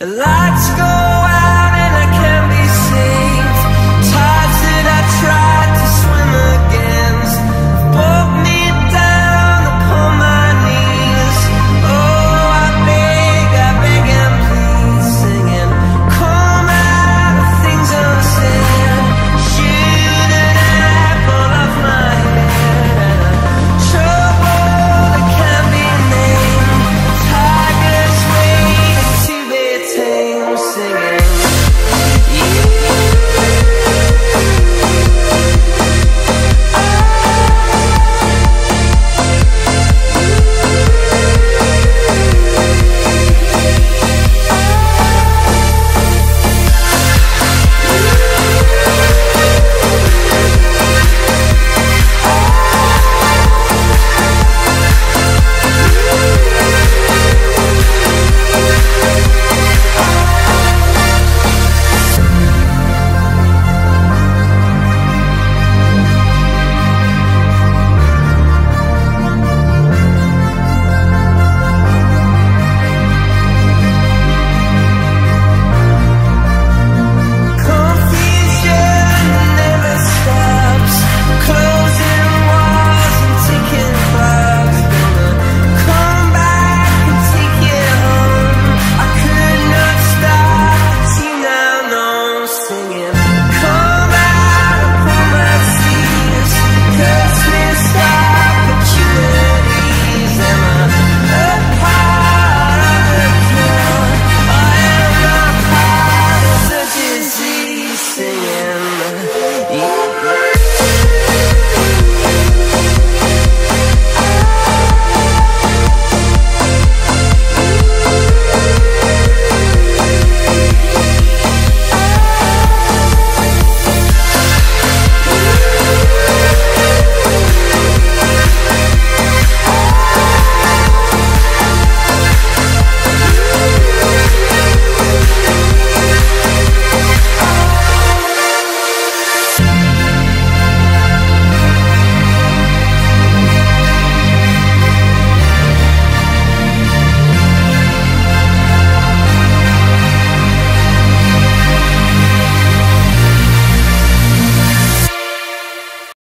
Let's go.